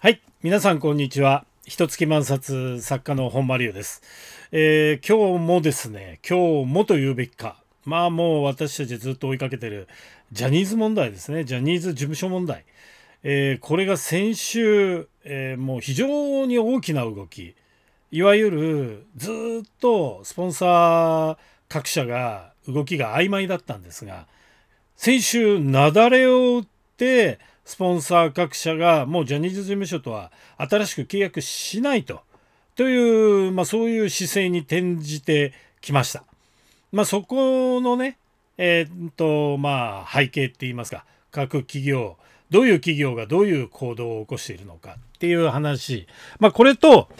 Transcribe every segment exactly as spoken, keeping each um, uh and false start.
はい、皆さんこんにちは。一月万冊作家の本間龍です、えー、今日もですね、今日もと言うべきか、まあもう私たちずっと追いかけてるジャニーズ問題ですね、ジャニーズ事務所問題、えー、これが先週、えー、もう非常に大きな動き、いわゆるずっとスポンサー各社が動きが曖昧だったんですが、先週なだれを打ってスポンサー各社がもうジャニーズ事務所とは新しく契約しないと、という、まあ、そういう姿勢に転じてきました。まあ、そこのね、えー、っとまあ背景って言いますか、各企業、どういう企業がどういう行動を起こしているのかっていう話、まあ、これと、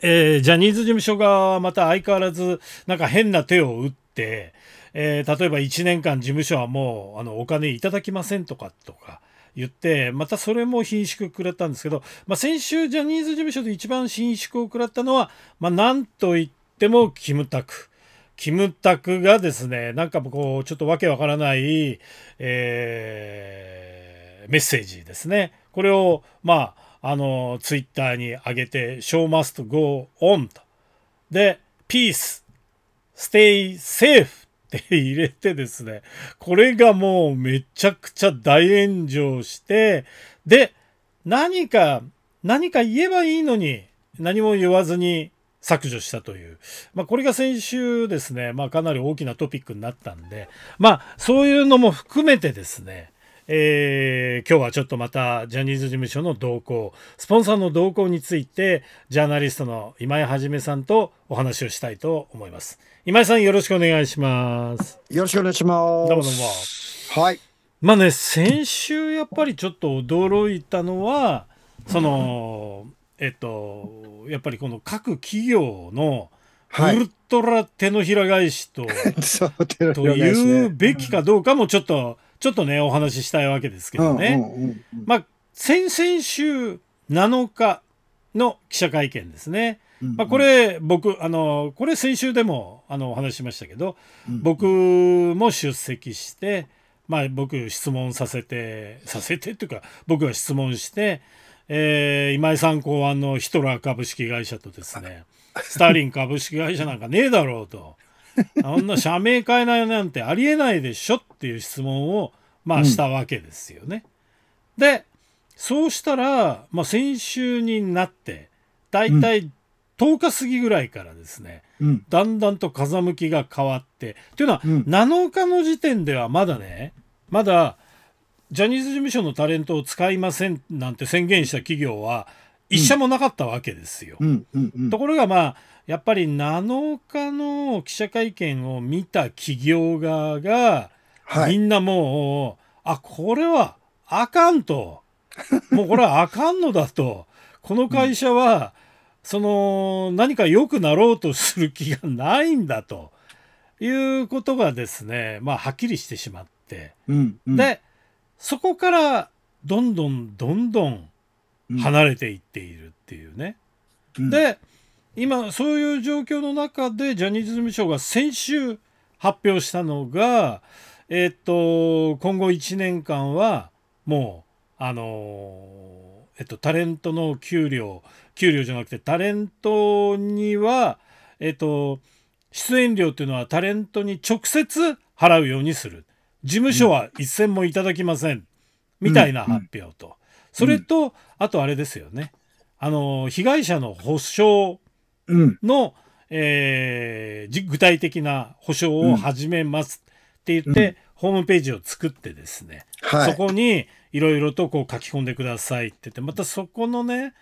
えー、ジャニーズ事務所側はまた相変わらずなんか変な手を打って、えー、例えばいちねんかん事務所はもうあのお金いただきませんとかとか。言ってまたそれも顰蹙食らったんですけど、まあ、先週ジャニーズ事務所で一番顰蹙を食らったのは、まあ、なんといってもキムタクキムタクがですね、なんかこうちょっとわけわからない、えー、メッセージですね、これをまああのツイッターに上げて「Show must go on」とで「Peace stay safe」って入れてですね、これがもうめちゃくちゃ大炎上して、で何か何か言えばいいのに何も言わずに削除したという、まあ、これが先週ですね、まあ、かなり大きなトピックになったんで、まあそういうのも含めてですね、えー、今日はちょっとまたジャニーズ事務所の動向、スポンサーの動向についてジャーナリストの今井一さんとお話をしたいと思います。今井さん、よろしくお願いします。よろしくお願いします。どうもどうも。はい、まあね、先週やっぱりちょっと驚いたのは、そのえっとやっぱりこの各企業のウルトラ手のひら返しと、はい、というべきかどうかもちょっとちょっとねお話ししたいわけですけどね、まあ、先々週なのかの記者会見ですね、うん、うんまあ、これ僕あのこれ先週でもあのお話ししましたけど、うん、うん、僕も出席して、まあ、僕質問させてさせてっていうか僕が質問して、えー、今井さん考案のヒトラー株式会社とですねスターリン株式会社なんかねえだろうと。あんな社名変えないなんてありえないでしょっていう質問をまあしたわけですよね。うん、でそうしたら、まあ、先週になってだいたいとおか過ぎぐらいからですね、うん、だんだんと風向きが変わってというのは、うん、なのかの時点ではまだねまだジャニーズ事務所のタレントを使いませんなんて宣言した企業は一社もなかったわけですよ。ところがまあやっぱりなのかの記者会見を見た企業側が、はい、みんなもうあこれはあかんともうこれはあかんのだとこの会社はその何か良くなろうとする気がないんだということがですね、まあ、はっきりしてしまって、うんうん、でそこからどんどんどんどん離れていっているっていうね。うん、で今そういう状況の中でジャニーズ事務所が先週発表したのが、えー、っと今後いちねんかんはもうあのー、えっとタレントの給料給料じゃなくてタレントにはえー、っと出演料っていうのはタレントに直接払うようにする、事務所は一銭もいただきません、うん、みたいな発表と、うん、それと、うん、あとあれですよね、あのー、被害者の補償の、えー、具体的な補償を始めますって言って、うん、ホームページを作ってですね、はい、そこにいろいろとこう書き込んでくださいって言って、またそこのね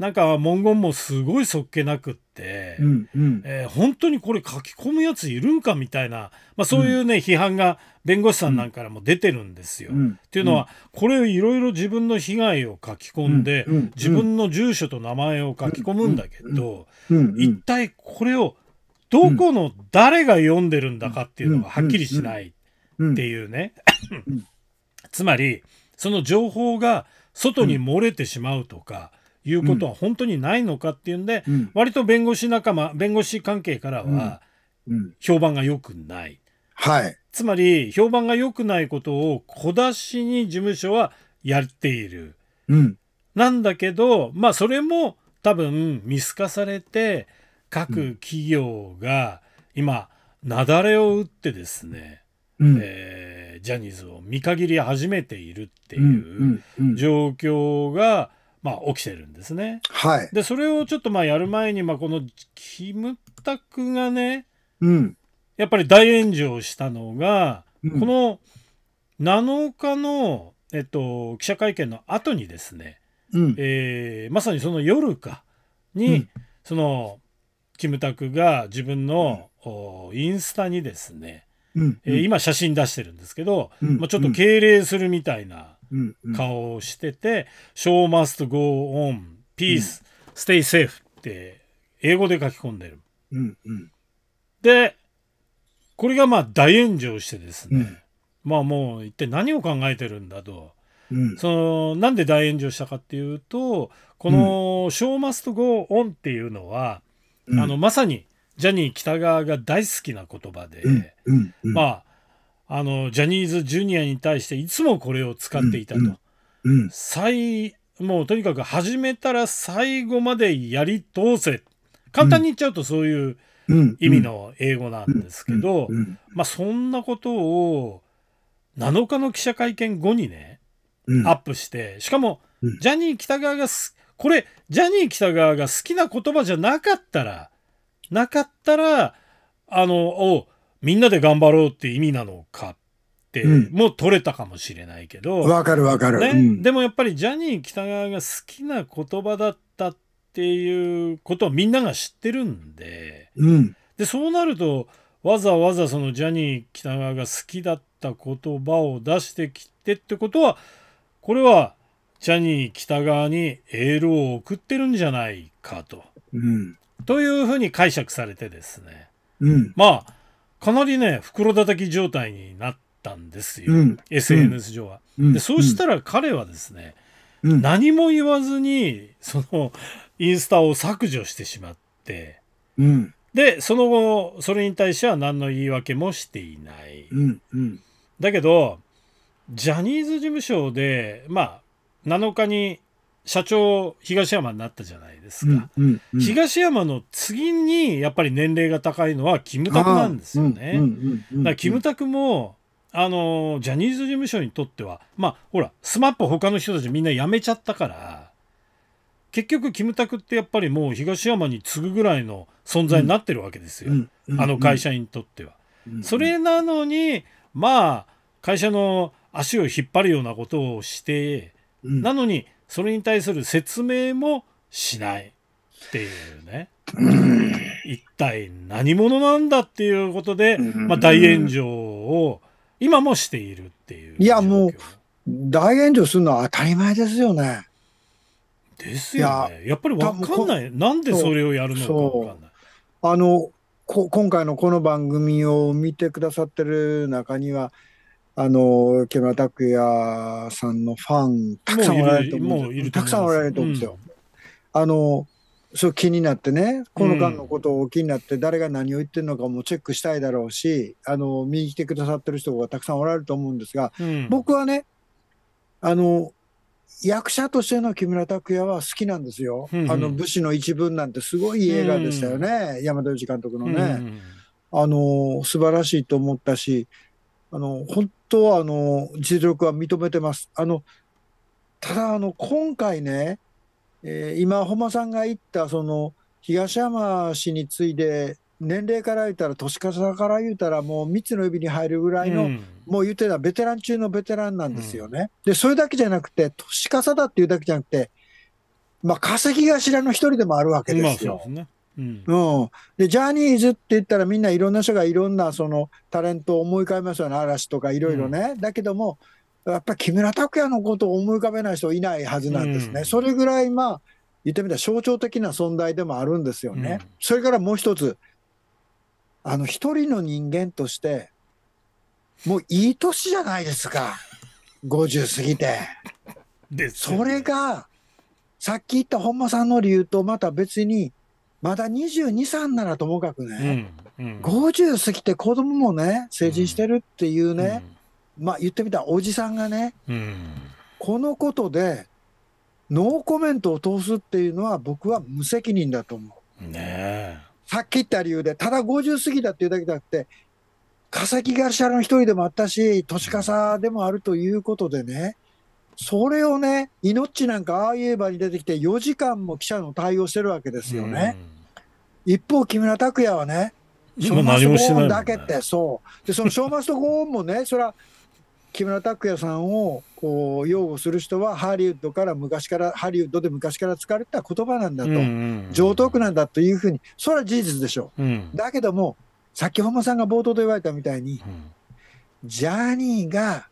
なんか文言もすごいそっけなくって、うんうんえー、本当にこれ書き込むやついるんかみたいな、まあ、そういうね、うん、批判が弁護士さんなんかからも出てるんですよ。うん、っていうのはこれいろいろ自分の被害を書き込んで、うんうん、自分の住所と名前を書き込むんだけど、うんうん、一体これをどこの誰が読んでるんだかっていうのがはっきりしないっていうねつまりその情報が外に漏れてしまうとかいうことは本当にないのかっていうんで、うん、割と弁護士仲間弁護士関係からは評判が良くない、はい、つまり評判が良くないことを小出しに事務所はやっている、うん、なんだけど、まあそれも多分見透かされて各企業が今雪崩を打ってですね、うんえー、ジャニーズを見限り始めているっていう状況が、まあ、起きてるんですね。はい、でそれをちょっとまあやる前に、まあ、このキムタクがね、うん、やっぱり大炎上したのが、うん、このなのかの、えっと、記者会見の後にですね、うんえー、まさにその夜かに、うん、そのキムタクが自分の、うん、インスタにですね、うんえー、今写真出してるんですけど、うんまあ、ちょっと敬礼するみたいな顔をしてて「Show must go on, peace, stay safe」って英語で書き込んでる。うんうん、でこれがまあ大炎上してですね、うん、まあもう一体何を考えてるんだと、うん、そのなんで大炎上したかっていうとこの「Show must go on」っていうのは、うん、あのまさにジャニー喜多川が大好きな言葉で、まあ、あのジャニーズジュニアに対していつもこれを使っていたと、うんうん、最もうとにかく始めたら最後までやり通せ、簡単に言っちゃうとそういう意味の英語なんですけど、まあ、そんなことをなのかの記者会見後にね、うん、アップして、しかもジャニー喜多川がこれジャニー喜多川が好きな言葉じゃなかったらなかったらあのおみんなで頑張ろうって意味なのかって、うん、もう取れたかもしれないけど、わかるわかる、ねうん、でもやっぱりジャニー喜多川が好きな言葉だったっていうことをみんなが知ってるんで、うん、でそうなるとわざわざそのジャニー喜多川が好きだった言葉を出してきてってことは、これはジャニー喜多川にエールを送ってるんじゃないかと。うんというふうに解釈されてですね、うん、まあかなりね袋叩き状態になったんですよ、うん、エスエヌエス 上は。うん、でそうしたら彼はですね、うん、何も言わずにそのインスタを削除してしまって、うん、でその後それに対しては何の言い訳もしていない。うんうん、だけどジャニーズ事務所でまあなのかに社長東山になったじゃないですか。東山の次にやっぱり年齢が高いのはキムタクなんですよね。だからキムタクもあのジャニーズ事務所にとってはまあほらスマップ他の人たちみんな辞めちゃったから、結局キムタクってやっぱりもう東山に次ぐぐらいの存在になってるわけですよ、あの会社にとっては。それなのにまあ会社の足を引っ張るようなことをして、うん、なのにそれに対する説明もしないっていうね、うん、一体何者なんだっていうことで、うん、まあ大炎上を今もしているっていう。いやもう大炎上するのは当たり前ですよね。ですよね。 や, やっぱり分かんない、なんでそれをやるのか分かんない。あのこ今回のこの番組を見てくださってる中にはあの木村拓哉さんのファンたくさんおられると思うんですよ。たくさんおられると思うんですよ。うん、あのそう気になってね、この間のことを気になって、うん、誰が何を言ってるのかもチェックしたいだろうし、あの見に来てくださってる人がたくさんおられると思うんですが、うん、僕はねあの役者としての木村拓哉は好きなんですよ。うん、あの武士の一分なんてすごい映画でしたよね、うん、山田洋次監督のね、うん、あの素晴らしいと思ったし、あの本当はあの実力は認めてます。あのただあの今回ね、えー、今本間さんが言ったその東山氏に次いで年齢から言ったら年方から言ったらもうみっつの指に入るぐらいの、うん、もう言ってたベテラン中のベテランなんですよね。うん、でそれだけじゃなくて年方だっていうだけじゃなくて、まあ、稼ぎ頭の一人でもあるわけですよ。うんうん、でジャニーズって言ったらみんないろんな人がいろんなそのタレントを思い浮かべますよね、嵐とかいろいろね。うん、だけどもやっぱり木村拓哉のことを思い浮かべない人いないはずなんですね。うん、それぐらいまあ言ってみたら象徴的な存在でもあるんですよね。うん、それからもう一つ、あの一人の人間としてもういい年じゃないですか、ごじゅう過ぎて。でそれがさっき言った本間さんの理由とまた別に。まだにじゅうに、さんならともかくね、うんうん、ごじゅう過ぎて子供もね成人してるっていうね、うん、まあ言ってみたらおじさんがね、うん、このことでノーコメントを通すっていうのは僕は無責任だと思う。ねえ。さっき言った理由で、ただごじゅう過ぎだっていうだけじゃなくて、化石会社の一人でもあったし、年かさでもあるということでね、それをね、命なんかああ言えばに出てきて、よじかんも記者の対応してるわけですよね。うん、一方、木村拓哉はね、ショーマストゴーンだけって、そう。で、そのショーマストゴーンもね、それは木村拓哉さんをこう擁護する人は、ハリウッドから昔から、ハリウッドで昔から使われた言葉なんだと、常套句なんだというふうに、それは事実でしょう。うん、だけども、さっき本間さんが冒頭で言われたみたいに、うん、ジャニーが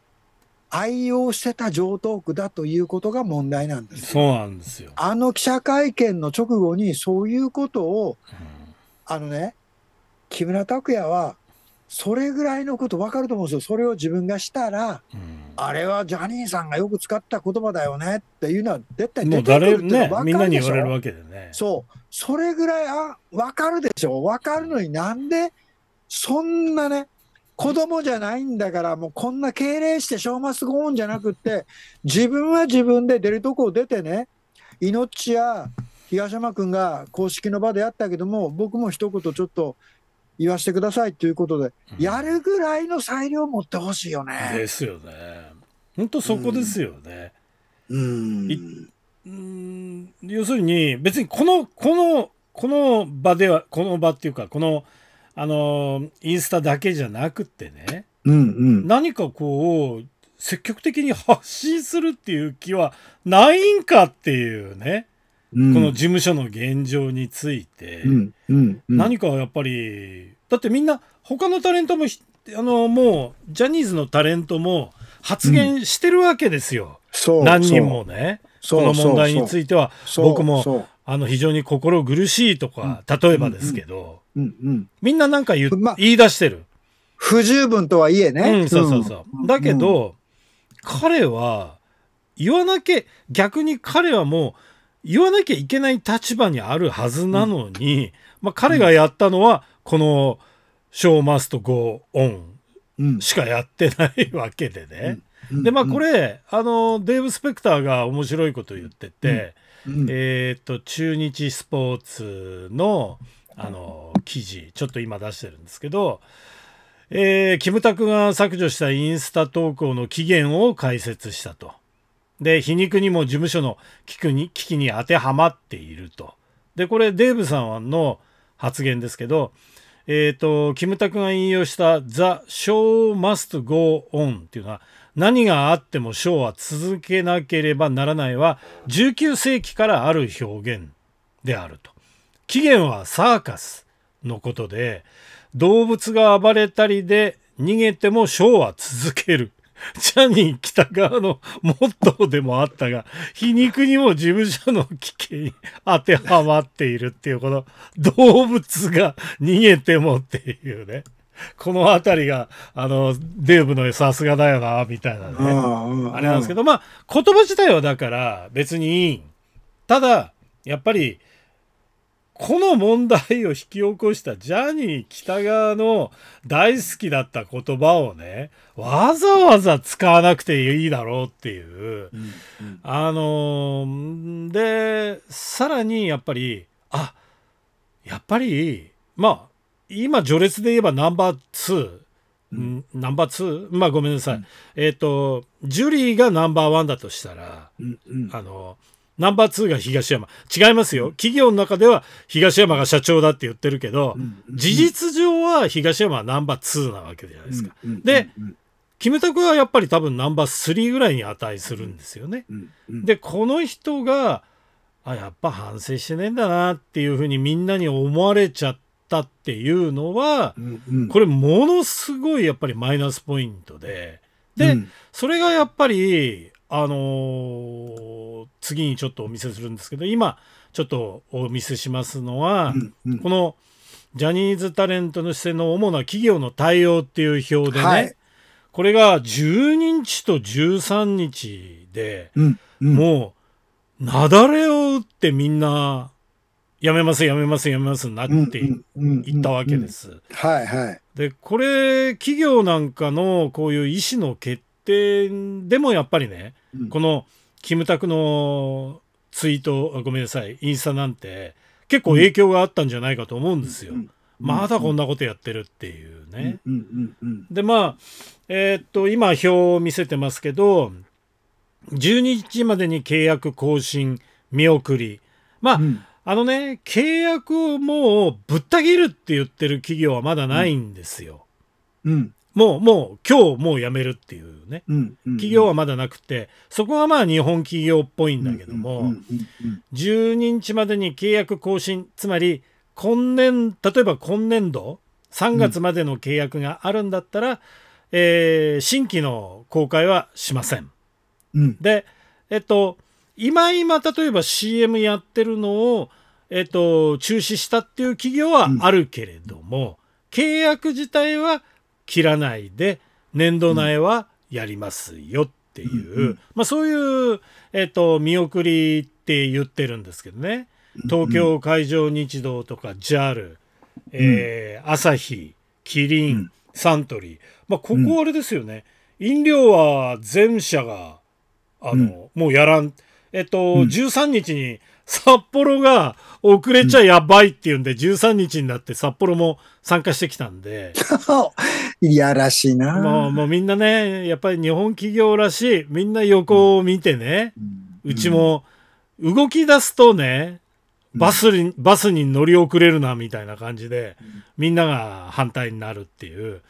愛用してた常套句だということが問題なんです。そうなんですよ。あの記者会見の直後にそういうことを、うん、あのね、木村拓哉はそれぐらいのこと分かると思うんですよ。それを自分がしたら、うん、あれはジャニーさんがよく使った言葉だよねっていうのは絶対出てくるっていうのは分かるでしょ。もう誰ね、みんなに言われるわけでね。そう、それぐらいあ分かるでしょ。分かるのになんでそんなね、子供じゃないんだから、もうこんな敬礼してショーマスゴーンじゃなくって、自分は自分で出るとこを出てね、命や東山君が公式の場でやったけども、僕も一言ちょっと言わせてくださいということで、うん、やるぐらいの裁量を持ってほしいよね。ですよね。本当そこですよね。うん。うん、要するに、別にこの、この、この場では、この場っていうか、この、あのインスタだけじゃなくってね、うん、うん、何かこう積極的に発信するっていう気はないんかっていうね、うん、この事務所の現状について、何かやっぱりだってみんな他のタレントもあのもうジャニーズのタレントも発言してるわけですよ、うん、何人もね。この問題については僕もあの非常に心苦しいとか、例えばですけど、みんななんか 言,、まあ、言い出してる。不十分とはいえね、うん、そうそうそう、うん、だけど、うん、彼は言わなきゃ、逆に彼はもう言わなきゃいけない立場にあるはずなのに、うん、まあ彼がやったのはこの「Show must go on」しかやってないわけでね。うん、でまあ、これ、うん、あのデーブ・スペクターが面白いことを言ってて、うんうん、えっと中日スポーツ の, あの記事ちょっと今出してるんですけど、えー、キムタクが削除したインスタ投稿の期限を解説したと。で皮肉にも事務所の危機に危機に当てはまっていると。でこれデーブさんの発言ですけど。えっと、キムタクが引用した「The Show Must Go On」っていうのは何があってもショーは続けなければならないはじゅうきゅうせいきからある表現であると。起源はサーカスのことで動物が暴れたりで逃げてもショーは続ける。ジャニー喜多川のモットーでもあったが皮肉にも事務所の危機に当てはまっているっていうこの動物が逃げてもっていうね、この辺りがあのデーブのさすがだよなみたいなね、あれなんですけど、まあ言葉自体はだから別にいい。ただやっぱりこの問題を引き起こしたジャニー喜多川の大好きだった言葉をね、わざわざ使わなくていいだろうっていう。うんうん、あのー、で、さらにやっぱり、あ、やっぱり、まあ、今序列で言えばナンバーツー、うん、ナンバー ツー？ まあごめんなさい。うん、えっと、ジュリーがナンバーワンだとしたら、うんうん、あのー、ナンバーツーが東山。違いますよ。企業の中では東山が社長だって言ってるけど、事実上は東山はナンバーツーなわけじゃないですか。で、キムタクはやっぱり多分ナンバースリーぐらいに値するんですよね。で、この人が、あ、やっぱ反省してねえんだなっていうふうにみんなに思われちゃったっていうのは、これものすごいやっぱりマイナスポイントで、で、それがやっぱり、あのー、次にちょっとお見せするんですけど、今ちょっとお見せしますのは、うん、うん、このジャニーズタレントの姿勢の主な企業の対応っていう表でね、はい、これがじゅうににちとじゅうさんにちで、うん、うん、もう雪崩を打ってみんなやめますやめますやめますなっていったわけです。でこれ企業なんかのこういう意思の決定でもやっぱりね、うん、このキムタクのツイート、ごめんなさい、インスタなんて結構影響があったんじゃないかと思うんですよ。うん、まだこんなことやってるっていうね。でまあえー、っと今表を見せてますけど、じゅうににちまでに契約更新見送り、まあ、うん、あのね、契約をもうぶった切るって言ってる企業はまだないんですよ。うんうん、もうもう今日もうやめるっていうね、企業はまだなくて、そこがまあ日本企業っぽいんだけども、じゅうににちまでに契約更新、つまり今年、例えば今年度さんがつまでの契約があるんだったら、うん、えー、新規の公開はしません。うん、で、えっと、今今例えば シーエム やってるのを、えっと、中止したっていう企業はあるけれども、うん、契約自体は切らないで年度内はやりますよっていう、うんうん、まあ、そういう、えっと、見送りって言ってるんですけどね。東京海上日動とか ジャル、えー、アサヒ、キリン、サントリー、まあ、ここあれですよね、飲料は全社があの、うん、もうやらん、えっと、うん、じゅうさんにちに札幌が遅れちゃやばいっていうんで、うん、じゅうさんにちになって札幌も参加してきたんでいやらしいな、もう、もうみんなね、やっぱり日本企業らしい、みんな横を見てね、うん、うちも動き出すとね、バスに、バスに乗り遅れるなみたいな感じで、みんなが反対になるっていう。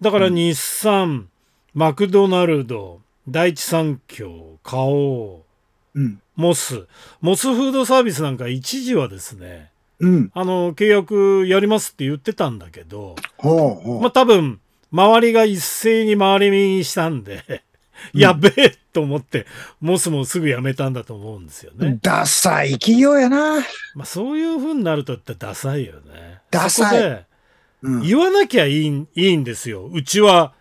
だから日産、うん、マクドナルド、第一三共、花王、うん、モス、モスフードサービスなんか一時はですね、うん、あの契約やりますって言ってたんだけど、ほうほう、まあ多分周りが一斉に回り右にしたんでやべえと思って、うん、モスもすぐやめたんだと思うんですよね。ダサい企業やな。まあそういうふうになるとってダサいよね。ダサい。そこで、うん、言わなきゃいい、いいんですよ。うちは、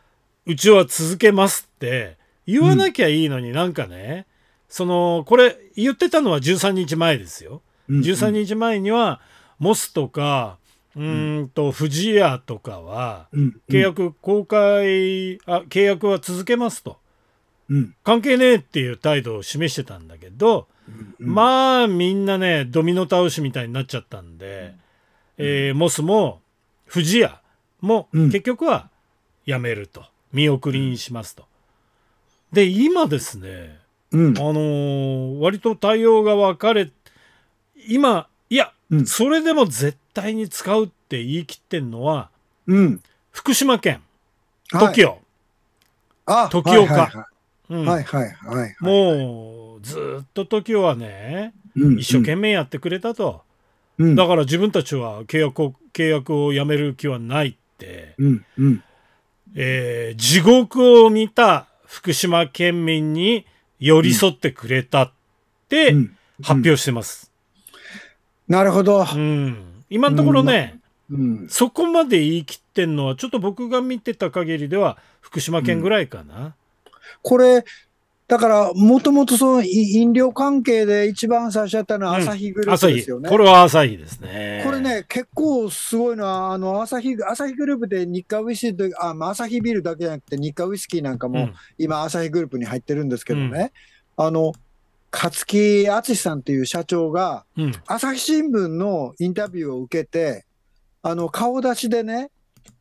うちは続けますって言わなきゃいいのに、なんかね、うん、その、これ言ってたのはじゅうさんにちまえですよ。うんうん、じゅうさんにちまえには、モスとか、うんと不二家とかは、契約公開、あ、契約は続けますと。うん、関係ねえっていう態度を示してたんだけど、うんうん、まあみんなね、ドミノ倒しみたいになっちゃったんで、うん、えー、モスも不二家も結局はやめると、見送りにしますと。で今ですね、うん、あのー、割と対応が分かれ、今いや、うん、それでも絶対に使うって言い切ってんのは、うん、福島県 トキオ、はい、トキオか。もうずっとトキオはね、うん、一生懸命やってくれたと、うん、だから自分たちは契約を契約をやめる気はないって、うんうん、えー、地獄を見た福島県民に寄り添ってくれたって発表してます。なるほど、うん、今のところね、うんうん、そこまで言い切ってんのはちょっと僕が見てた限りでは福島県ぐらいかな。うん、これだからもともとその飲料関係で一番最初やったのはアサヒグループですよね。うん、これはアサヒですね。これね、結構すごいのは、あのアサヒアサヒグループで日課ウイスキー、あ、まあ、アサヒビールだけじゃなくて日課ウイスキーなんかも今アサヒグループに入ってるんですけどね、うん、あの勝木敦さんっていう社長が、うん、朝日新聞のインタビューを受けて、あの顔出しでね、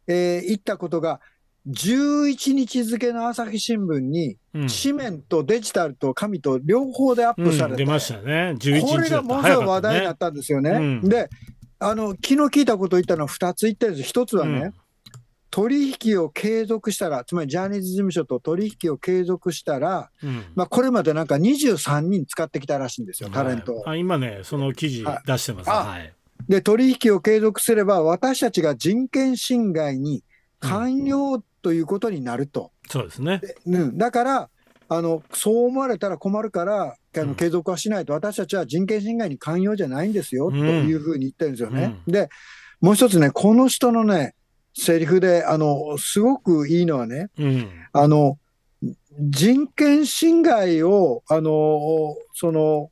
えー、言ったことが、じゅういちにち付の朝日新聞に紙面とデジタルと紙と両方でアップされて、うん、出ましたね。じゅういちにちだった。これがものすごい話題になったんですよね。ね、うん、で、あの昨日聞いたことを言ったのはふたつ言ってるんです。ひとつはね、うん、取引を継続したら、つまりジャニーズ事務所と取引を継続したら、うん、まあこれまでなんかにじゅうさんにん使ってきたらしいんですよ、タレントを。はい、あ、今ね、その記事出してます。はい、で、取引を継続すれば私たちが人権侵害に寛容ということになると。そうですね。で、うん、だからあのそう思われたら困るからあの継続はしないと、私たちは人権侵害に寛容じゃないんですよ、うん、というふうに言ってるんですよね。うん、でもう一つね、この人のねセリフであのすごくいいのはね、うん、あの人権侵害をあのその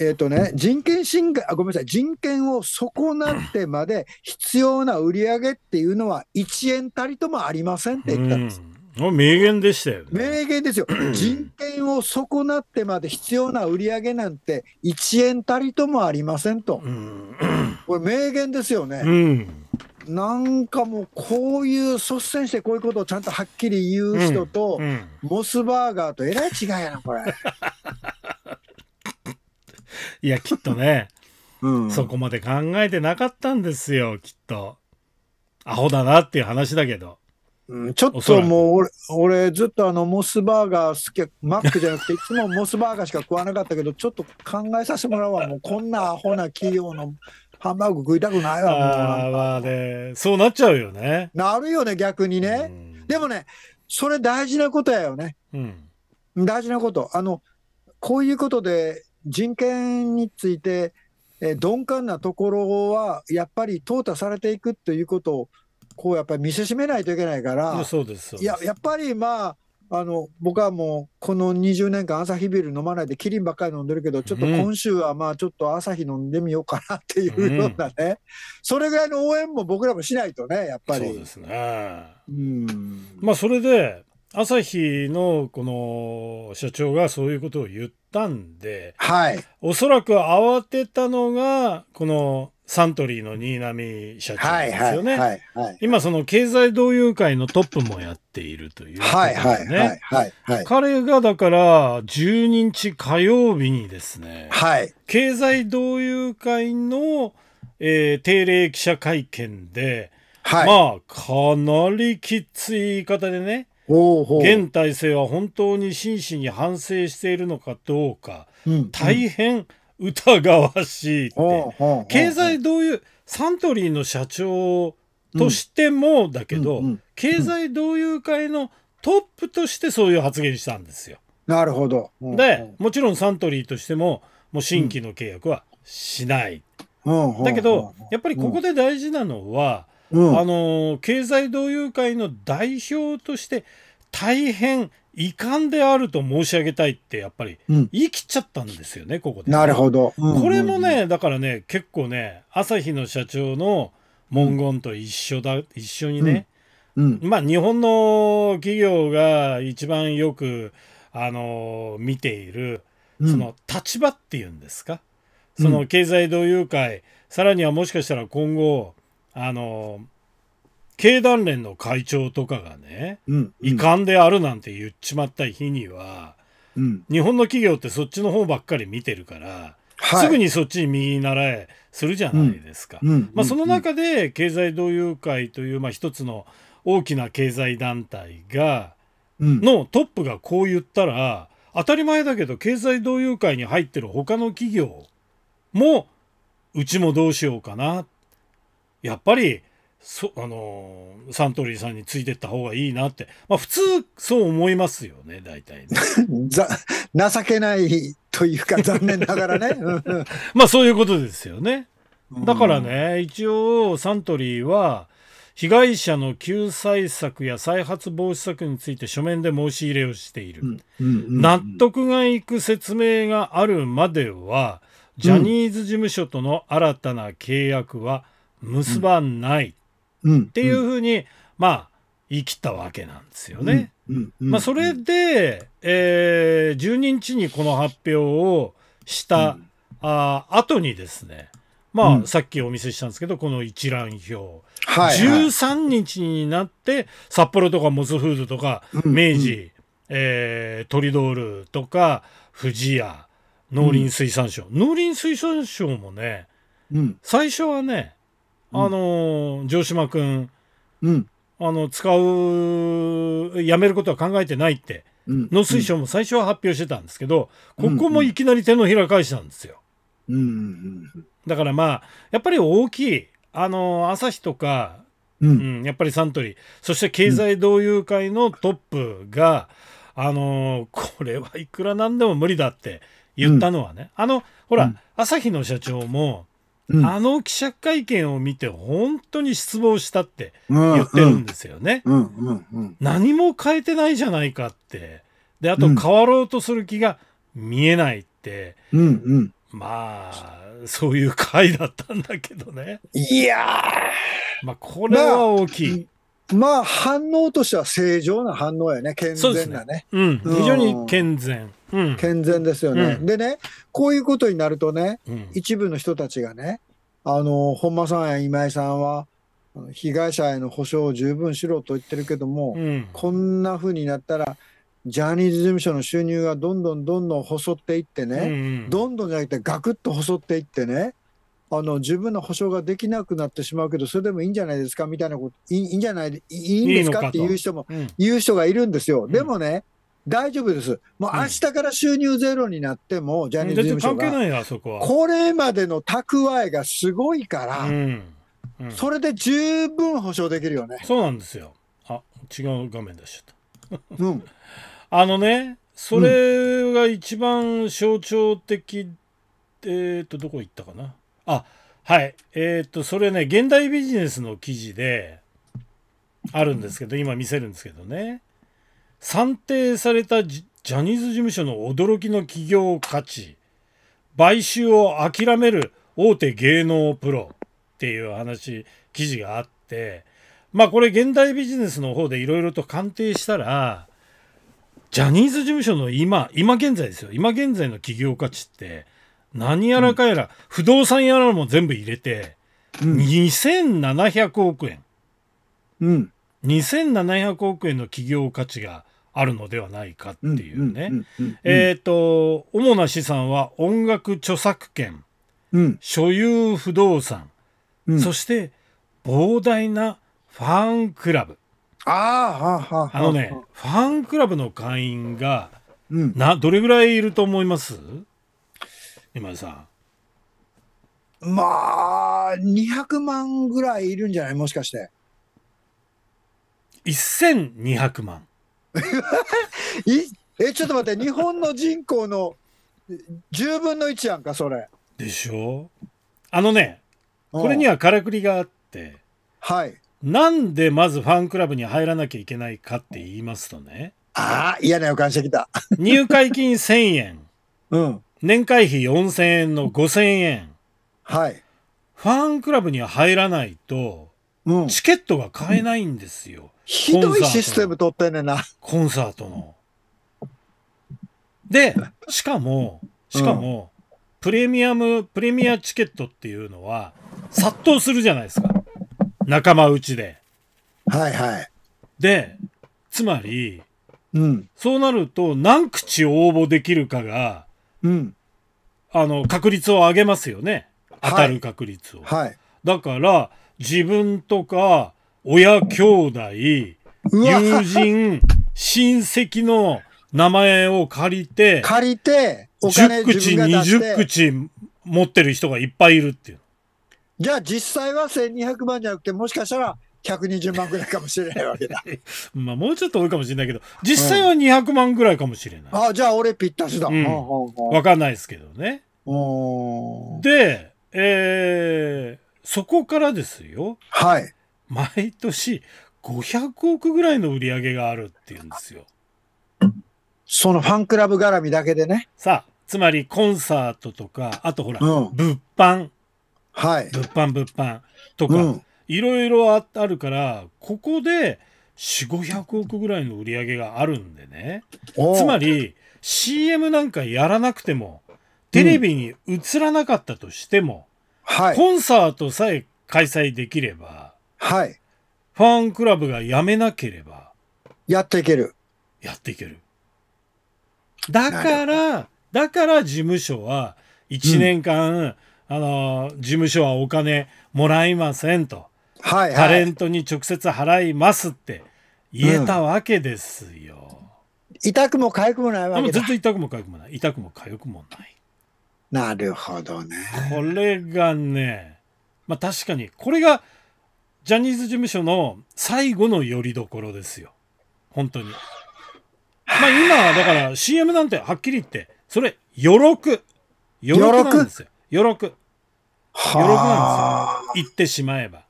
えっとね、人権侵害、あ、ごめんなさい、人権を損なってまで必要な売り上げっていうのはいちえんたりともありませんって言ったんです。うん、名言でしたよね。名言ですよ。人権を損なってまで必要な売り上げなんていちえんたりともありませんと、うん、これ名言ですよね、うん、なんかもうこういう率先してこういうことをちゃんとはっきり言う人と、うんうん、モスバーガーとえらい違いやなこれいやきっとねうん、そこまで考えてなかったんですよきっと。アホだなっていう話だけど、うん、ちょっともう 俺, 俺ずっとあのモスバーガー好き、マックじゃなくていつもモスバーガーしか食わなかったけどちょっと考えさせてもらうわ。もうこんなアホな企業のハンバーグ食いたくないわ。あーまあね、そうなっちゃうよね。なるよね逆にね、うん、でもねそれ大事なことやよね、うん、大事なこと。あのこういうことで人権についてえ鈍感なところはやっぱり淘汰されていくということをこうやっぱり見せしめないといけないから。そうですそうです。いや、やっぱりまあ、あの僕はもうこのにじゅうねんかんアサヒビール飲まないでキリンばっかり飲んでるけど、ちょっと今週はまあちょっとアサヒ飲んでみようかなっていうようなね、うん、それぐらいの応援も僕らもしないとねやっぱり。そうですね、うん、まあそれでアサヒのこの社長がそういうことを言ったんで、はい、おそらく慌てたのがこのサントリーの新浪社長なんですよね。今その経済同友会のトップもやっているということでね、彼がだからじゅうににち火曜日にですね、はい、経済同友会の、えー、定例記者会見で、はい、まあかなりきつい言い方でね、現体制は本当に真摯に反省しているのかどうか、うん、大変疑わしいって、うん、経済同友サントリーの社長としてもだけど、うん、経済同友会のトップとしてそういう発言したんですよ。なるほど、うん、でもちろんサントリーとしてももう新規の契約はしない、うん、だけど、うん、やっぱりここで大事なのは、うん、あの経済同友会の代表として大変遺憾であると申し上げたいってやっぱり言い切っちゃったんですよね、うん、ここで。なるほど、うんうん、これもねだからね結構ねアサヒの社長の文言と一緒だ、うん、一緒にね、うんうん、まあ日本の企業が一番よくあの見ているその立場っていうんですか、うん、その経済同友会、さらにはもしかしたら今後あの経団連の会長とかがね、うん、遺憾であるなんて言っちまった日には、うん、日本の企業ってそっちの方ばっかり見てるから、はい、すぐにそっちに右習えするじゃないですか。その中で経済同友会という、まあ、一つの大きな経済団体が、うん、のトップがこう言ったら当たり前だけど経済同友会に入ってる他の企業もうちもどうしようかなって、やっぱりそあのー、サントリーさんについてった方がいいなって、まあ、普通そう思いますよね大体ね情けないというか残念ながらねまあそういうことですよね。だからね、うん、一応サントリーは被害者の救済策や再発防止策について書面で申し入れをしている。納得がいく説明があるまではジャニーズ事務所との新たな契約は結ばないっていうふうにまあ言い切ったわけなんですよね。まあそれで、えー、じゅうににちにこの発表をした、うん、あ後にですね、まあ、うん、さっきお見せしたんですけどこの一覧表、はいはい、じゅうさんにちになって札幌とかモスフードとか明治、うんうん、えー、トリドールとか不二家、農林水産省、うん、農林水産省もね、うん、最初はねあの城島君、うん、あの使うやめることは考えてないって、うん、農水省も最初は発表してたんですけど、うん、ここもいきなり手のひら返したんですよ、うん、だからまあやっぱり大きいあのアサヒとか、うんうん、やっぱりサントリー、そして経済同友会のトップが、うん、あのこれはいくらなんでも無理だって言ったのはね、うん、あのほら、うん、アサヒの社長もうん、あの記者会見を見て本当に失望したって言ってるんですよね。何も変えてないじゃないかって、であと変わろうとする気が見えないって、うんうん、まあそういう回だったんだけどね。いやー、まあこれは大きい。まあ反応としては正常な反応やね、健全なね、うん、非常に健全、うん、健全ですよね、うん、でね、こういうことになるとね、うん、一部の人たちがね、あの本間さんや今井さんは被害者への補償を十分しろと言ってるけども、うん、こんな風になったらジャニーズ事務所の収入がどんどんどんどん細っていってね、うんうん、どんどんじゃなくてガクッと細っていってね、あの十分な保証ができなくなってしまうけど、それでもいいんじゃないですかみたいなこと、いいんじゃない、いいんですかっていう人も、うん、言う人がいるんですよ。でもね、うん、大丈夫です。もう明日から収入ゼロになっても、うん、ジャニーズ事務所がこれまでの蓄えがすごいから、うんうん、それで十分保証できるよね。そうなんですよ。あ、違う画面出しちゃった。うん、あのね、それが一番象徴的、うん、えっとどこ行ったかな。あ、はい、えー、っとそれね、現代ビジネスの記事であるんですけど、今見せるんですけどね、算定されたジャニーズ事務所の驚きの企業価値、買収を諦める大手芸能プロっていう話、記事があって、まあこれ現代ビジネスの方でいろいろと鑑定したら、ジャニーズ事務所の今今現在ですよ、今現在の企業価値って何やらかやら、うん、不動産やらも全部入れて、うん、にせんななひゃくおくえん、うん、にせんななひゃくおくえんの企業価値があるのではないかっていうね。えっと主な資産は音楽著作権、うん、所有不動産、うん、そして膨大なファンクラブ。ああ、あのね、ファンクラブの会員が、うん、などれぐらいいると思います？今井さん、まあにひゃくまんぐらいいるんじゃない、もしかしてせんにひゃくまんえ、ちょっと待って、日本の人口のじゅうぶんのいちやんか、それでしょ。あのね、これにはからくりがあって、はい、なんでまずファンクラブに入らなきゃいけないかって言いますとね、ああ、嫌な予感してきた入会金せんえん、うん、年会費よんせんえんのごせんえん、はい、ファンクラブには入らないとチケットが買えないんですよ。ひどいシステム取ってんねんな、コンサートの。でしかもしかも、うん、プレミアムプレミアチケットっていうのは殺到するじゃないですか、仲間内で。はいはい。でつまり、うん、そうなると何口応募できるかが、うん、あの確率を上げますよね、当たる確率を。はいはい、だから自分とか親兄弟友人親戚の名前を借りて借りてじゅっくちにじゅっくち持ってる人がいっぱいいるっていう。じゃあ実際はせんにひゃくまんじゃなくて、もしかしたらひゃくにじゅうまんぐらいかもしれないわけだまあもうちょっと多いかもしれないけど、実際はにひゃくまんぐらいかもしれない、うん、ああ、じゃあ俺ぴったしだ、うん、分かんないですけどね。で、えー、そこからですよ、はい、毎年ごひゃくおくぐらいの売り上げがあるっていうんですよ、そのファンクラブ絡みだけでね。さあつまりコンサートとか、あとほら、うん、物販、はい、物販物販とか、うん、いろいろあるから、ここでよんひゃくごひゃくおくぐらいの売り上げがあるんでね、つまり シーエム なんかやらなくても、テレビに映らなかったとしても、うんはい、コンサートさえ開催できれば、はい、ファンクラブがやめなければやっていけるやっていける。だからだから事務所はいちねんかん、うん、あの事務所はお金もらいませんと。はいはい、タレントに直接払いますって言えたわけですよ。うん、痛くも痒くもないわけだ。ずっと痛くも痒くもない。痛くも痒くもない。なるほどね。これがね、まあ確かにこれがジャニーズ事務所の最後のよりどころですよ。本当に。まあ今はだから シーエム なんてはっきり言って、それ余力。余力なんですよ。余力。余力なんですよ。言ってしまえば。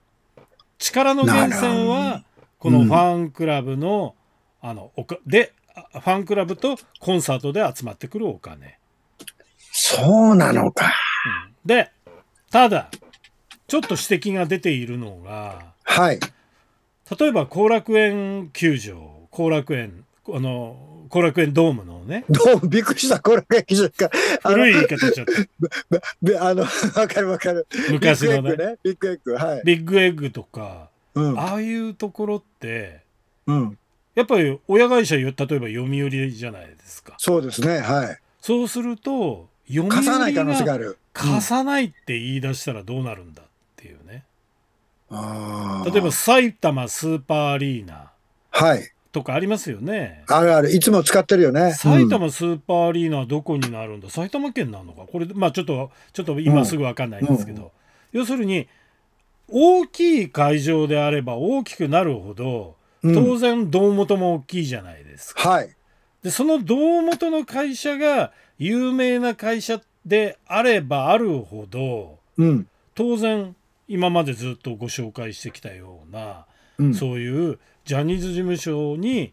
力の源泉はこのファンクラブの、うん、あのおかでファンクラブとコンサートで集まってくるお金。そうなのか。うん、でただちょっと指摘が出ているのが、はい、例えば後楽園球場、後楽園、あの後楽園ドームのね、ドーム、びっくりした、後楽園球場か、古い言い方ちょっと、あの分かる分かる、昔のね、ビッグエッグ、はい、ビッグエッグとか、うん、ああいうところって、うん、やっぱり親会社、例えば読売じゃないですか。そうですね、はい。そうすると読売が貸さない可能性がある。貸さないって言い出したらどうなるんだっていうね。あ、例えば埼玉スーパーアリーナとかありますよね。はい、あるある、いつも使ってるよね。埼玉スーパーアリーナはどこになるんだ、うん、埼玉県なのか、これ、まあ、ちょっとちょっと今すぐ分かんないんですけど、うんうん、要するに大きい会場であれば大きくなるほど当然胴元も大きいじゃないですか。うん、はい、でその胴元の会社が有名な会社であればあるほど、うん、当然今までずっとご紹介してきたような、うん、そういうジャニーズ事務所に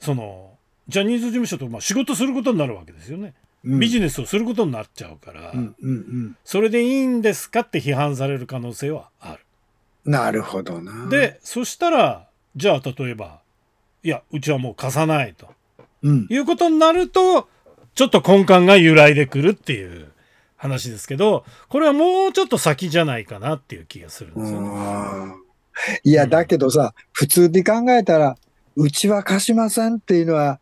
そのジャニーズ事務所とまあ仕事することになるわけですよね。うん、ビジネスをすることになっちゃうから、それでいいんですかって批判される可能性はある。なるほどな。でそしたらじゃあ例えば、いやうちはもう貸さないと、うん、いうことになるとちょっと根幹が揺らいでくるっていう話ですけど、これはもうちょっと先じゃないかなっていう気がするんですよね。いや、うん、だけどさ、普通に考えたらうちは貸しませんっていうのは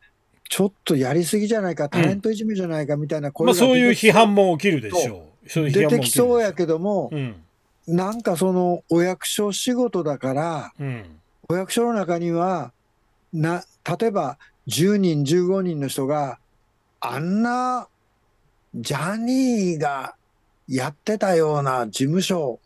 ちょっとやりすぎじゃないか、タレントいじめじゃないかみたいな、そういう批判も起きるでしょう。出てきそうやけども、うん、なんかそのお役所仕事だから、うん、お役所の中にはな、例えばじゅうにんじゅうごにんの人があんなジャニーがやってたような事務所を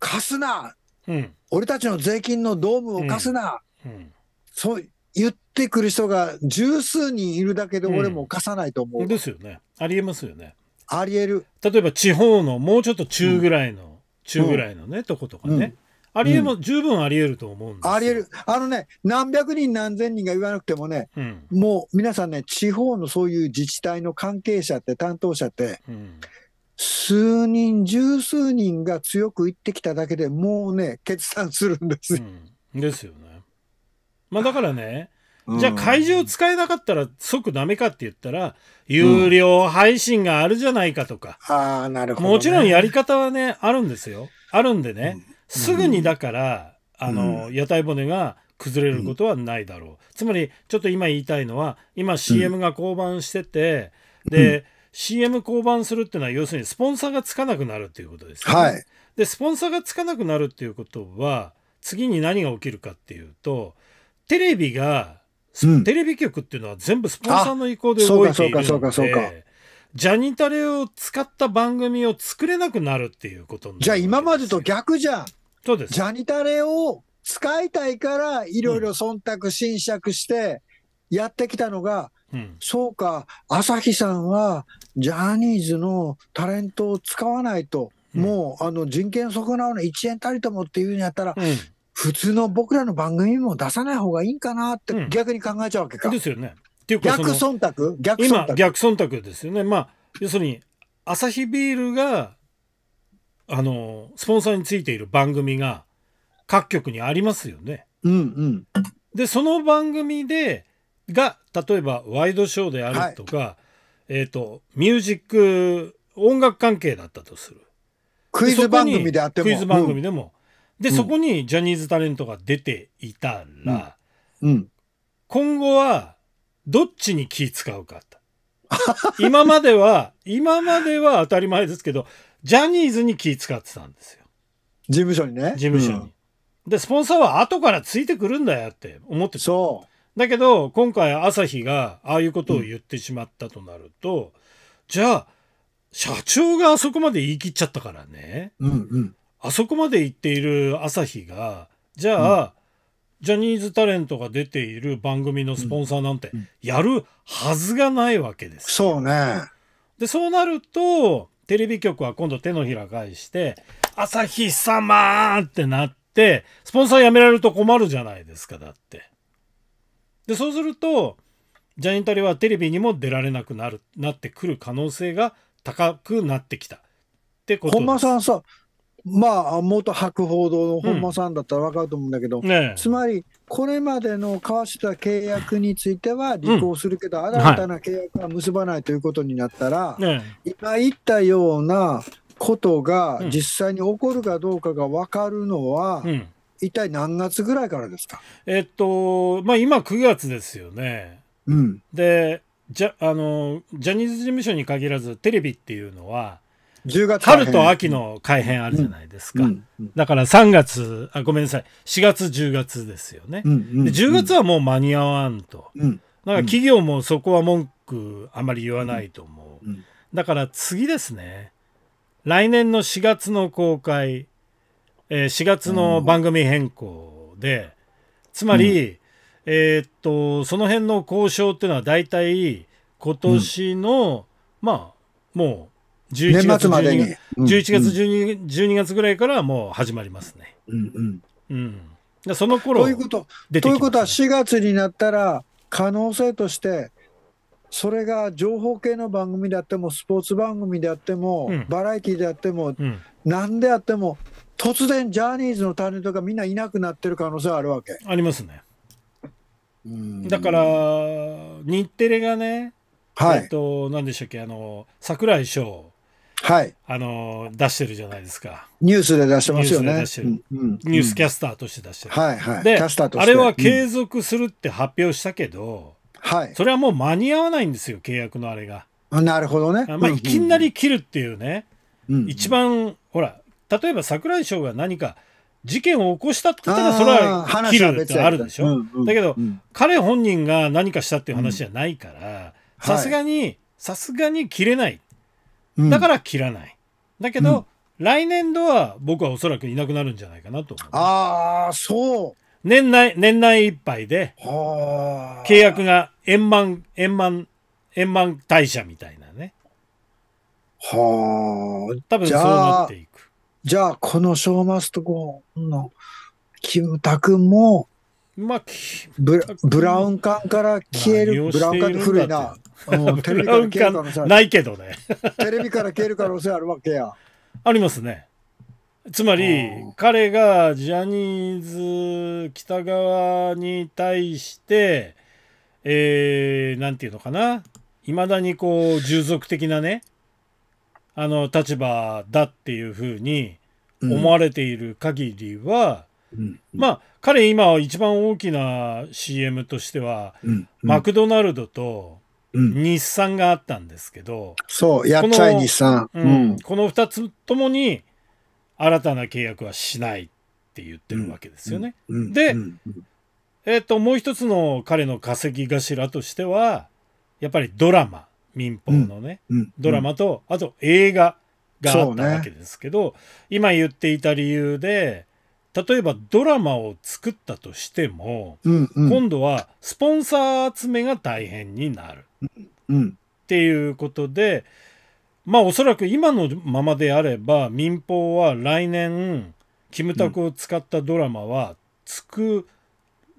貸すな、うん、俺たちの税金のドームを貸すな、うんうん、そう言ってくる人が十数人いるだけで俺も貸さないと思う、うん、ですよね。ありえますよね。ありえる。例えば地方のもうちょっと中ぐらいの、うん、中ぐらいのね、うん、とことかね、うん、ありえも、うん、十分ありえると思うんですよ。ありえる。あのね、何百人何千人が言わなくてもね、うん、もう皆さんね、地方のそういう自治体の関係者って担当者って、うん、数人十数人が強く言ってきただけでもうね決断するんですよ、うん、ですよね。まあだからねじゃあ会場使えなかったら即ダメかって言ったら、有料配信があるじゃないかとか、うん、ああなるほど、ね、もちろんやり方はねあるんですよ。あるんでね、うん、すぐにだから、うん、あの屋台骨が崩れることはないだろう、うん、つまりちょっと今言いたいのは、今 シーエム が降板してて、うん、で シーエム 降板するっていうのは要するにスポンサーがつかなくなるっていうことですよね。はい、でスポンサーがつかなくなるっていうことは次に何が起きるかっていうと、テレビが、うん、テレビ局っていうのは全部スポンサーの意向で動いているので、ジャニタレを使った番組を作れなくなるっていうことになる。じゃあ今までと逆じゃん。そうです。ジャニタレを使いたいからいろいろ忖度斟酌してやってきたのが、うん、そうか朝日さんはジャニーズのタレントを使わないと、うん、もうあの人権損なうのいちえんたりともっていうふうにやったら、うん、普通の僕らの番組も出さない方がいいんかなって逆に考えちゃうわけか。うん、ですよね。逆忖度、逆忖度、今逆忖度ですよね。まあ要するにアサヒビールがあのスポンサーについている番組が各局にありますよね。うんうん、でその番組でが例えばワイドショーであるとか、はい、えっとミュージック音楽関係だったとするクイズ番組であってもクイズ番組でも、うん、でそこにジャニーズタレントが出ていたら、うんうん、今後はどっちに気使うかって今までは今までは当たり前ですけどジャニーズに気使ってたんですよ、事務所にね、事務所に、うん、でスポンサーは後からついてくるんだよって思ってた。そうだけど今回朝日がああいうことを言ってしまったとなると、うん、じゃあ社長があそこまで言い切っちゃったからね、うん、うん、あそこまで言っている朝日がじゃあ、うん、ジャニーズタレントが出ている番組のスポンサーなんてやるはずがないわけです。そうね。でそうなるとテレビ局は今度手のひら返して「朝日様!」ってなってスポンサーやめられると困るじゃないですか。だってでそうするとジャニタレはテレビにも出られなくなるなってくる可能性が高くなってきたってことです。本間さんさまあ、元博報堂の本間さんだったら分かると思うんだけど、うんね、つまりこれまでの交わした契約については履行するけど、うん、新たな契約は結ばないということになったら、ね、今言ったようなことが実際に起こるかどうかが分かるのは、うんうん、一体何月ぐらいからですか？えっとまあ、今くがつですよね。うん、でじゃあのジャニーズ事務所に限らずテレビっていうのはじゅうがつ春と秋の改編あるじゃないですか、うんうんうん、だからさんがつあごめんなさいしがつじゅうがつですよね、うんうんうん、でじゅうがつはもう間に合わんと、うん、だから企業もそこは文句あまり言わないと思う、うんうん、だから次ですね来年のしがつの公開、えー、しがつの番組変更でつまり、うんえーっとその辺の交渉っていうのは大体今年の、うん、まあもうじゅういちがつまでに、うん、じゅういちがつ じゅうに, じゅうにがつぐらいからもう始まりますね。うんうんうん、その頃ということ出てきますね。ということはしがつになったら可能性としてそれが情報系の番組であってもスポーツ番組であっても、うん、バラエティであっても、うん、何であっても突然ジャニーズのタレントがみんないなくなってる可能性はあるわけありますね。だから日テレがね、はい、えっと何でしたっけあの櫻井翔、はい、あの出してるじゃないですか。ニュースで出してますよね。ニュースで出してる、うんうん、ニュースキャスターとして出してる、はいはい、でキャスターとしてあれは継続するって発表したけど、うん、それはもう間に合わないんですよ契約のあれが。あなるほどね、まあ、いきなり切るっていうね、うんうん、一番ほら例えば櫻井翔が何か事件を起こしたって言ったらそれは切るってあるでしょ、うんうん、だけど、うん、彼本人が何かしたっていう話じゃないからさすがにさすがに切れないだから切らないだけど、うん、来年度は僕はおそらくいなくなるんじゃないかなと思う。ああそう年内年内いっぱいで契約が円満円満円満退社みたいなね。はあ多分そうなっていく。じゃあこのショーマストゴーンのキムタクもブラウン管から消えるブラウン管って古いなテレビから消える可能性ないけどねテレビから消える可能性あるわけやありますね。つまり彼がジャニーズ北川に対してえー、なんていうのかないまだにこう従属的なねあの立場だっていうふうに思われている限りは、うん、まあ彼今一番大きな シーエム としては、うん、マクドナルドと日産があったんですけどそうやっちゃい日産、うん、このふたつともに新たな契約はしないって言ってるわけですよね。うんうん、で、えー、ともう一つの彼の稼ぎ頭としてはやっぱりドラマ民放のね、うんうん、ドラマとあと映画があったわけですけど、ね、今言っていた理由で例えばドラマを作ったとしても、うんうん、今度はスポンサー集めが大変になる、うんうん、っていうことでまあおそらく今のままであれば民放は来年キムタクを使ったドラマは作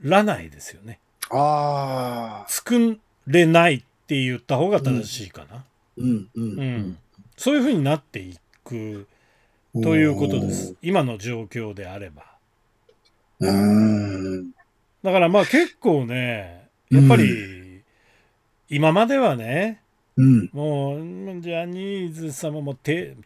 らないですよね、うん、あ作れないって言った方が正しいかな。うんうんうんうん、そういう風になっていくということです。今の状況であれば。うーんだからまあ結構ね、やっぱり今まではね、うん、もうジャニーズ様も帝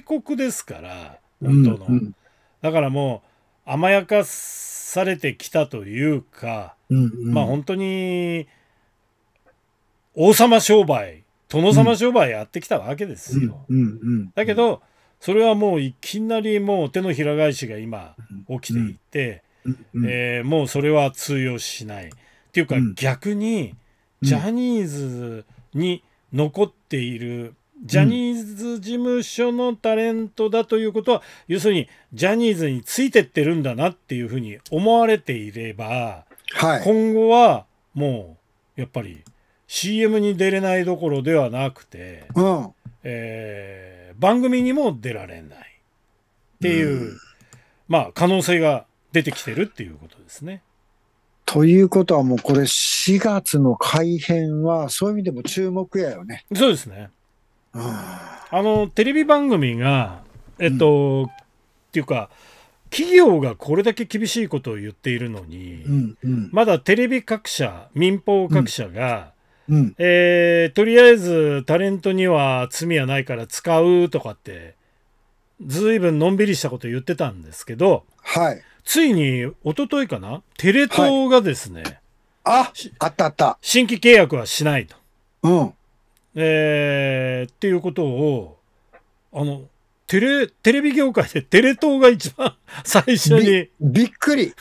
国ですから本当の、うんうん、だからもう甘やかされてきたというか、うんうん、まあ本当に。王様商売殿様商売やってきたわけですよ、うんうんうん、だけどそれはもういきなりもう手のひら返しが今起きていて、うんうんえー、もうそれは通用しないっていうか、うん、逆にジャニーズに残っているジャニーズ事務所のタレントだということは要するにジャニーズについてってるんだなっていうふうに思われていれば、はい、今後はもうやっぱりシーエム に出れないどころではなくて、うんえー、番組にも出られないっていう、うん、まあ可能性が出てきてるっていうことですね。ということはもうこれしがつの改編はそういう意味でも注目やよね。そうですね、うん、あのテレビ番組がえっと、うん、っていうか、企業がこれだけ厳しいことを言っているのに、うんうん、まだテレビ各社、民放各社が、うんうん、えー、とりあえずタレントには罪はないから使うとかって、ずいぶんのんびりしたことを言ってたんですけど、はい、ついに一昨日かな、テレ東がですね、はい、あ、あったあった。新規契約はしないと。うん。えー、っていうことを、あの、テレ、テレビ業界でテレ東が一番最初に。び, びっくり。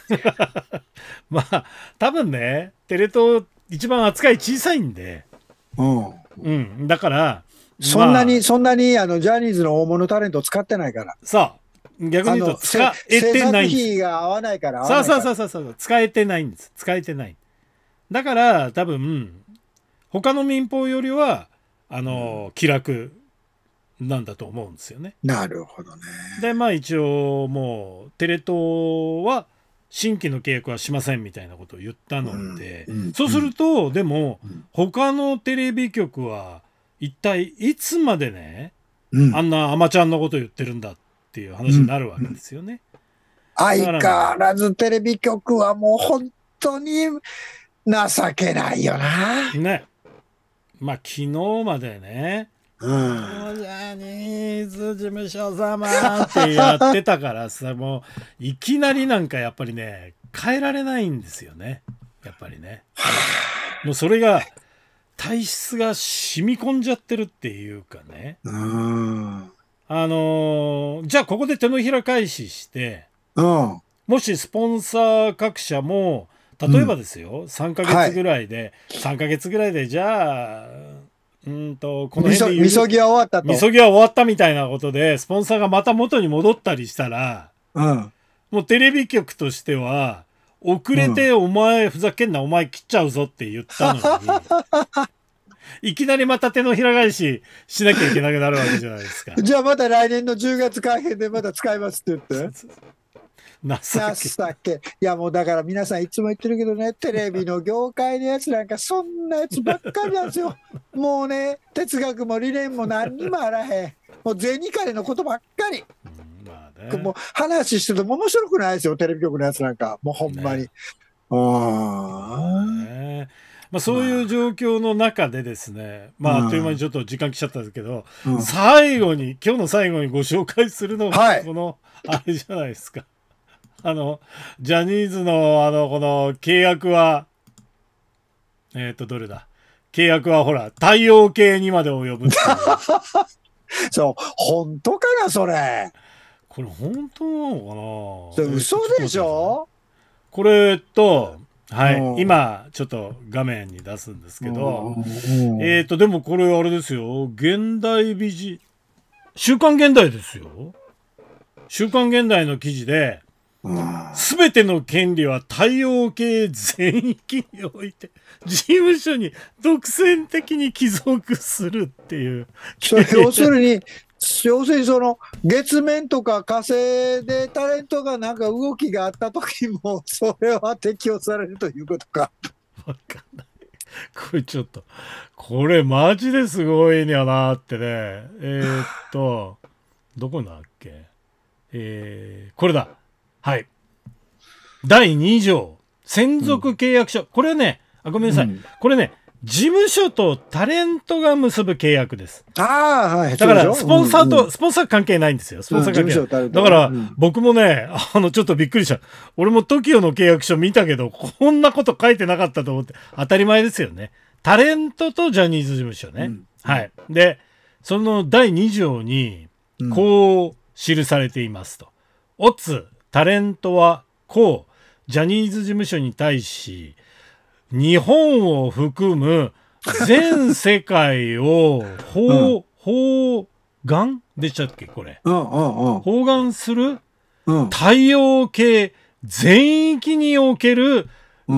まあ、多分ね、テレ東一番扱い小さいんで。うん。うん。だから、そんなに、まあ、そんなに、あの、ジャニーズの大物タレント使ってないから。さあ、逆に言うと、使えてないんです。制作費が合わないから。そうそうそうそう、使えてないんです。使えてない。だから、多分、他の民放よりは、あの、うん、気楽。なんだと思うんですよね。なるほどね。で、まあ一応もうテレ東は新規の契約はしませんみたいなことを言ったので、うんうん、そうすると、うん、でも、うん、他のテレビ局は一体いつまでね、うん、あんなアマちゃんのこと言ってるんだっていう話になるわけですよね。相変わらずテレビ局はもう本当に情けないよな。ね。まあ昨日までね、うん、ジャニーズ事務所様ってやってたからさ、もういきなりなんかやっぱりね、変えられないんですよね、やっぱりね。もうそれが体質が染み込んじゃってるっていうかね、うん、あのー、じゃあここで手のひら返しして、うん、もしスポンサー各社も例えばですよ、うん、さんかげつぐらいで、はい、さんかげつぐらいでじゃあうんとこの辺でみそぎは終わったとみそぎは終わったみたいなことでスポンサーがまた元に戻ったりしたら、うん、もうテレビ局としては遅れて「お前ふざけんな、お前切っちゃうぞ」って言ったのにいきなりまた手のひら返ししなきゃいけなくなるわけじゃないですか。じゃあまた来年のじゅうがつ改編でまた使いますって言って。情け。いやもうだから皆さんいつも言ってるけどね、テレビの業界のやつなんかそんなやつばっかりなんですよ。もうね、哲学も理念も何にもあらへん、もう銭金のことばっかり、うんまあね、もう話してても面白くないですよ、テレビ局のやつなんかもうほんまに、ね、あね、まあそういう状況の中でですね、まあ、まああっという間にちょっと時間来ちゃったんですけど、うん、最後に今日の最後にご紹介するのがこの、はい、あれじゃないですか。あの、ジャニーズの、あの、この、契約は、えっと、どれだ？契約はほら、太陽系にまで及ぶっていう。そう、本当かな、それ。これ、本当なのかな？嘘でしょ？これと、はい、今、ちょっと画面に出すんですけど、えっと、でもこれ、あれですよ、現代美人、週刊現代ですよ。週刊現代の記事で、すべての権利は太陽系全域において事務所に独占的に帰属するっていう。要するに、要するにその月面とか火星でタレントがなんか動きがあった時もそれは適用されるということか。わかんない。これちょっと、これマジですごいんやなーってね。えー、っと、どこだっけ、えー、これだ。はい、だいに条、専属契約書、うん、これね、あ、ごめんなさい、うん、これね、事務所とタレントが結ぶ契約です。ああ、はい、だからスポンサーと、うん、スポンサー関係ないんですよ、スポンサー関係ない。うん、だから、うん、僕もね、あのちょっとびっくりした、俺も トキオ の契約書見たけど、こんなこと書いてなかったと思って、当たり前ですよね、タレントとジャニーズ事務所ね。うん、はい、で、そのだいに条に、こう記されていますと。おつタレントはこうジャニーズ事務所に対し日本を含む全世界を包包含でしたっけこれ、包含する太陽系全域における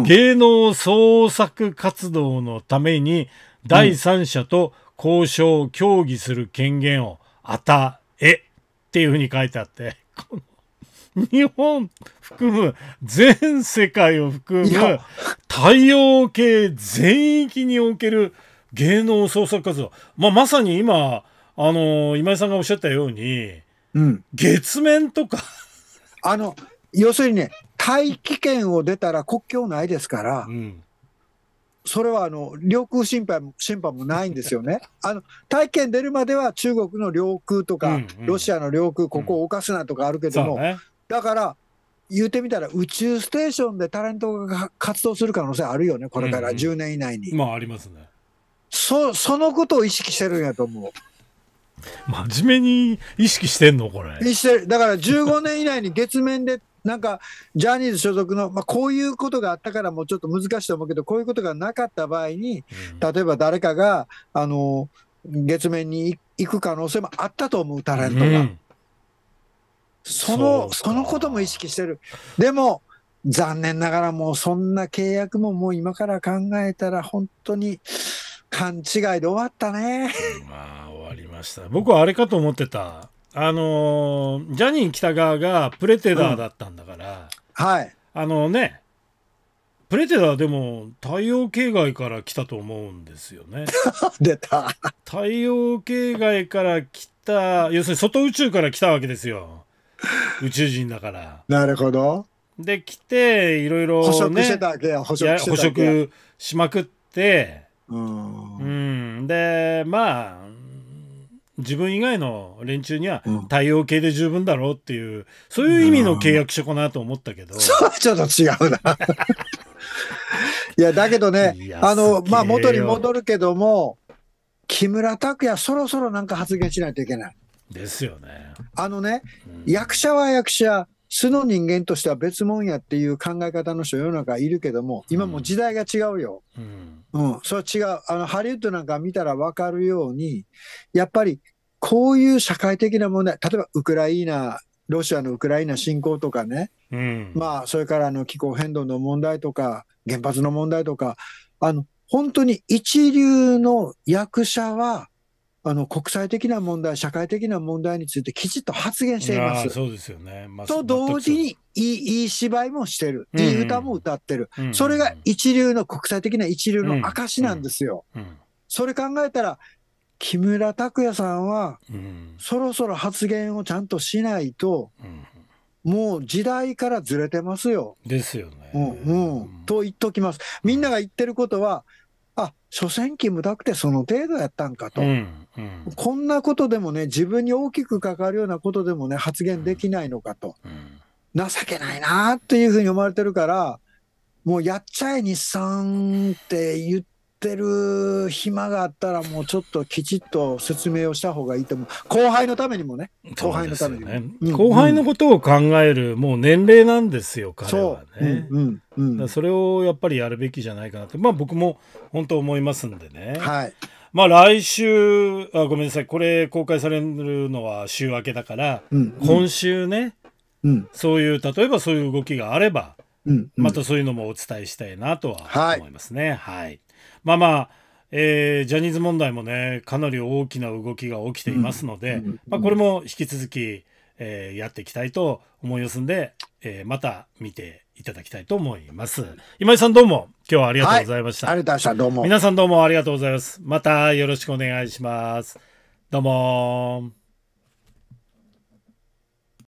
芸能創作活動のために第三者と交渉協議する権限を与えっていうふうに書いてあって。日本含む全世界を含む太陽系全域における芸能創作活動、まあ、まさに今、あのー、今井さんがおっしゃったようにうん、月面とかあの要するにね、大気圏を出たら国境ないですから、うん、それはあの領空侵犯も、侵犯もないんですよね。あの大気圏出るまでは中国の領空とか、うんうん、ロシアの領空、ここを侵すなとかあるけども、うんね、だから、言うてみたら、宇宙ステーションでタレントが活動する可能性あるよね、これからじゅうねん以内に。うんうん、まあ、ありますね。そ、そのことを意識してるんやと思う。真面目に意識してんのこれ。してる。だからじゅうごねん以内に月面でなんかジャニーズ所属の、まあ、こういうことがあったからもうちょっと難しいと思うけど、こういうことがなかった場合に、例えば誰かがあの月面に行く可能性もあったと思うタレントが、うん、その、そのことも意識してる。でも残念ながらもうそんな契約ももう今から考えたら本当に勘違いで終わったね。まあ終わりました。僕はあれかと思ってた、あのジャニー喜多川がプレテダーだったんだから、うん、はい、あのね、プレテダーでも太陽系外から来たと思うんですよね。出た。太陽系外から来た、要するに外宇宙から来たわけですよ、宇宙人だから。なるほど。で来ていろいろ、ね、捕食してたわけや、捕食してたわけや、捕食しまくって。うんうん、でまあ自分以外の連中には太陽系で十分だろうっていう、そういう意味の契約書かなと思ったけど、うん、それはちょっと違うな。いやだけどね、あのまあ元に戻るけども、木村拓哉そろそろなんか発言しないといけないですよね。あのね、うん、役者は役者、素の人間としては別もんやっていう考え方の人世の中いるけども、今も時代が違うよ。うん、うん、それは違う。あのハリウッドなんか見たら分かるように、やっぱりこういう社会的な問題、例えばウクライナ、ロシアのウクライナ侵攻とかね、うん、まあそれからあの気候変動の問題とか原発の問題とか、あの本当に一流の役者はあの国際的な問題、社会的な問題についてきちっと発言しています。そうですよね。まあ、と同時にいい、いい芝居もしてる、いい歌も歌ってる、うんうん、それが一流の、国際的な一流の証なんですよ。それ考えたら、木村拓哉さんは、うん、そろそろ発言をちゃんとしないと、うん、もう時代からずれてますよ。ですよね。うんうんうん、と言っときます。みんなが言ってることは、あ、所詮キムだくてその程度やったんかと、うんうん、こんなことでもね、自分に大きく関わるようなことでもね、発言できないのかと、うんうん、情けないなっていうふうに思われてるから、もうやっちゃえ日産って言ってる暇があったら、もうちょっときちっと説明をした方がいいと思う、後輩のためにもね、後輩のためにも、ね、うん、後輩のことを考える、もう年齢なんですよ、彼はね。それをやっぱりやるべきじゃないかなって、まあ、僕も本当思いますんでね。はい、まあ来週、あ、ごめんなさい、これ公開されるのは週明けだから、うんうん、今週ね、うん、そういう、例えばそういう動きがあれば、うんうん、またそういうのもお伝えしたいなとは思いますね。はい、はい、まあまあ、えー、ジャニーズ問題もね、かなり大きな動きが起きていますので、まあ、これも引き続き、えー、やっていきたいと思いますんで、えー、また見ていただきたいと思います。今井さん、どうも今日はありがとうございました。はい、ありがとうございました。どうも皆さん、どうもありがとうございます。またよろしくお願いします。どうも。